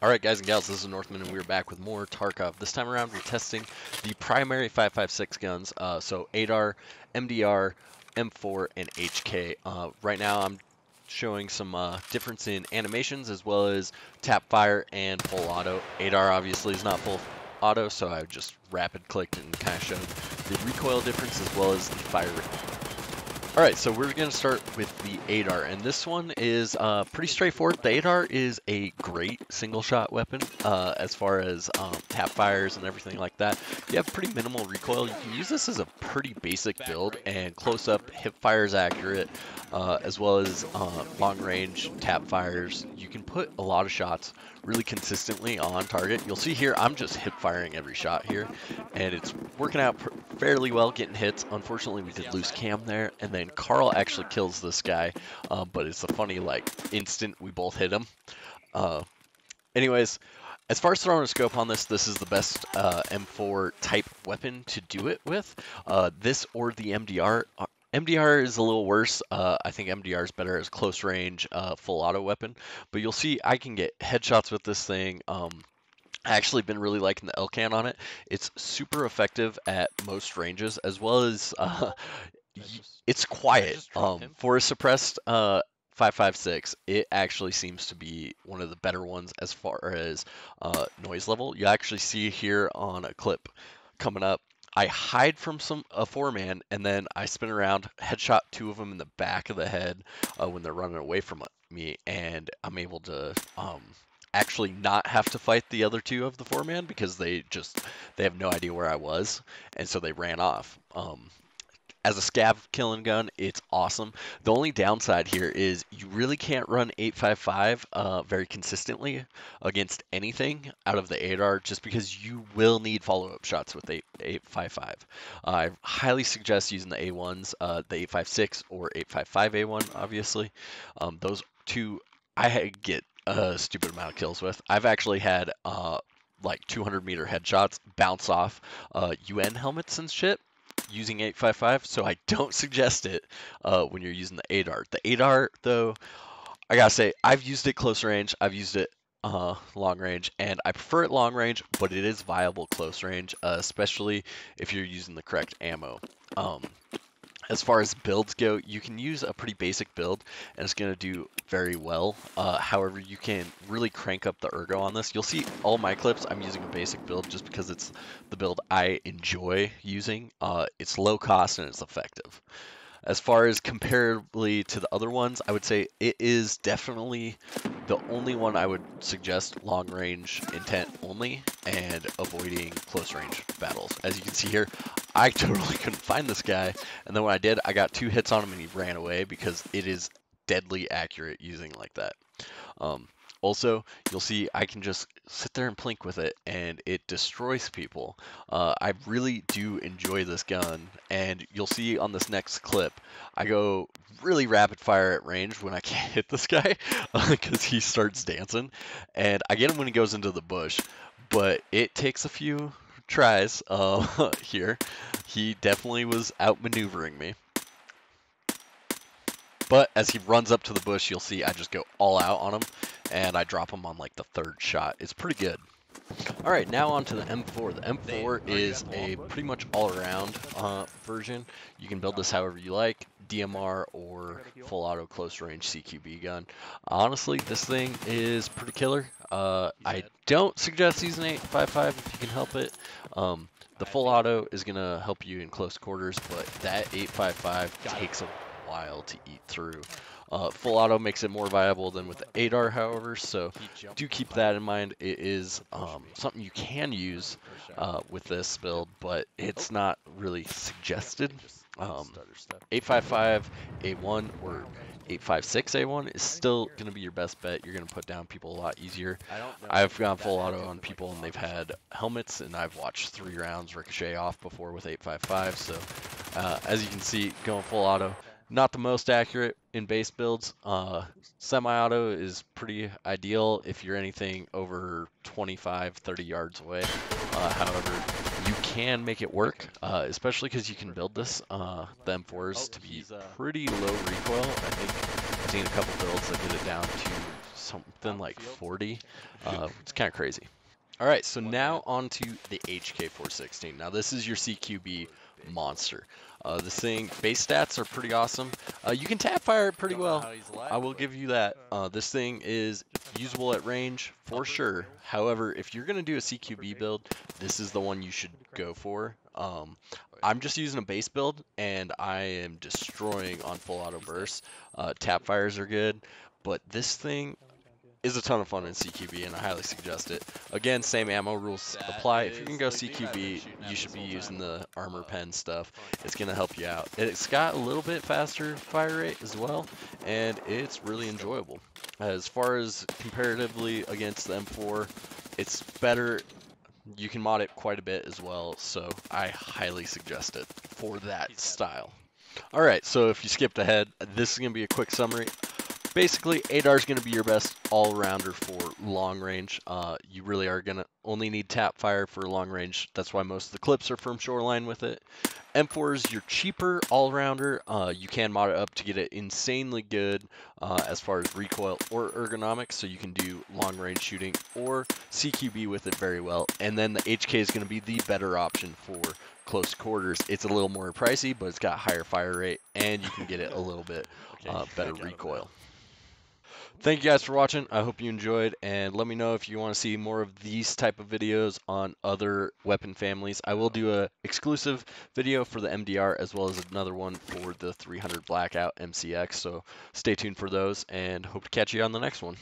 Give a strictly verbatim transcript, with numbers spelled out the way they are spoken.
Alright guys and gals, this is Northman and we're back with more Tarkov. This time around we're testing the primary five five six guns, uh, so A D A R, M D R, M four, and H K. Uh, right now I'm showing some uh, difference in animations as well as tap fire and full auto. A D A R obviously is not full auto, so I just rapid clicked and kind of showed the recoil difference as well as the fire rate. Alright, so we're going to start with the A D A R, and this one is uh, pretty straightforward. The A D A R is a great single-shot weapon uh, as far as um, tap fires and everything like that. You have pretty minimal recoil. You can use this as a pretty basic build, and close-up hip fire is accurate, uh, as well as uh, long-range tap fires. You can put a lot of shots really consistently on target. You'll see here, I'm just hip firing every shot here, and it's working out fairly well getting hits. Unfortunately, we did lose cam there, and then Carl actually kills this guy, uh, but it's a funny, like, instant we both hit him. Uh, anyways, as far as throwing a scope on this, this is the best uh, M four type weapon to do it with. Uh, this or the M D R. M D R is a little worse. Uh, I think M D R is better as close range, uh, full auto weapon. But you'll see I can get headshots with this thing. Um, I actually been really liking the Elcan on it. It's super effective at most ranges, as well as uh, just, it's quiet. Um, for a suppressed uh, five five six, it actually seems to be one of the better ones as far as uh, noise level. You actually see here on a clip coming up. I hide from some a four-man, and then I spin around, headshot two of them in the back of the head uh, when they're running away from me, and I'm able to um, actually not have to fight the other two of the four-man because they just they have no idea where I was, and so they ran off. Um, As a scav killing gun, it's awesome. The only downside here is you really can't run eight five five uh, very consistently against anything out of the A D A R just because you will need follow-up shots with eight five five. Uh, I highly suggest using the A ones, uh, the eight five six or eight five five A one, obviously. Um, those two I get a stupid amount of kills with. I've actually had uh, like two hundred meter headshots bounce off uh, U N helmets and shit using eight five five, so I don't suggest it uh, when you're using the A D A R. The A D A R, though, I gotta say, I've used it close range, I've used it uh, long range, and I prefer it long range, but it is viable close range, uh, especially if you're using the correct ammo. Um, as far as builds go, you can use a pretty basic build, and it's gonna do very well. Uh, however, you can really crank up the ergo on this. You'll see all my clips, I'm using a basic build just because it's the build I enjoy using. Uh, it's low cost and it's effective. As far as comparably to the other ones, I would say it is definitely the only one I would suggest long range intent only and avoiding close range battles. As you can see here, I totally couldn't find this guy, and then when I did, I got two hits on him and he ran away because it is deadly accurate using like that. Um, also, you'll see I can just sit there and plink with it, and it destroys people. Uh, I really do enjoy this gun, and you'll see on this next clip, I go really rapid fire at range when I can't hit this guy because he starts dancing, and I get him when he goes into the bush, but it takes a few tries uh, here. He definitely was outmaneuvering me. But as he runs up to the bush, you'll see I just go all out on him, and I drop him on like the third shot. It's pretty good. All right, now on to the M four. The M four is a pretty much all-around uh, version. You can build this however you like, D M R or full auto close range C Q B gun. Honestly, this thing is pretty killer. Uh, I don't suggest using eight five five if you can help it. Um, the full auto is gonna help you in close quarters, but that eight five five takes a while to eat through. Uh, full auto makes it more viable than with the A D A R, however, so do keep that in mind. It is um, something you can use uh, with this build, but it's not really suggested. Um, eight five five A one or eight five six A one is still going to be your best bet. You're going to put down people a lot easier. I've gone full auto on people and they've had helmets, and I've watched three rounds ricochet off before with eight five five, so uh, as you can see, going full auto, not the most accurate in base builds. Uh, semi-auto is pretty ideal if you're anything over twenty-five, thirty yards away. Uh, however, you can make it work, uh, especially because you can build this. Uh, the M fours to be pretty low recoil. I think I've seen a couple builds that did it down to something like forty. Uh, it's kind of crazy. All right, so now on to the H K four sixteen. Now this is your C Q B monster. Uh, this thing, base stats are pretty awesome. Uh, you can tap fire it pretty well. I will give you that. Uh, this thing is usable at range for sure. However, if you're gonna do a C Q B build, this is the one you should go for. Um, I'm just using a base build and I am destroying on full auto burst. Uh, tap fires are good, but this thing is a ton of fun in C Q B, and I highly suggest it. Again, same ammo rules apply. If you can go C Q B, you should be using the armor pen stuff. It's gonna help you out. It's got a little bit faster fire rate as well, and it's really enjoyable. As far as comparatively against the M four, it's better. You can mod it quite a bit as well, so I highly suggest it for that style. All right, so if you skipped ahead, this is gonna be a quick summary. Basically, A D A R is going to be your best all-rounder for long range. Uh, you really are going to only need tap fire for long range. That's why most of the clips are from Shoreline with it. M four is your cheaper all-rounder. Uh, you can mod it up to get it insanely good uh, as far as recoil or ergonomics, so you can do long-range shooting or C Q B with it very well. And then the H K is going to be the better option for close quarters. It's a little more pricey, but it's got higher fire rate, and you can get it a little bit uh, better recoil. Thank you guys for watching. I hope you enjoyed, and let me know if you want to see more of these type of videos on other weapon families. I will do a exclusive video for the M D R as well as another one for the three hundred Blackout M C X, so stay tuned for those, and hope to catch you on the next one.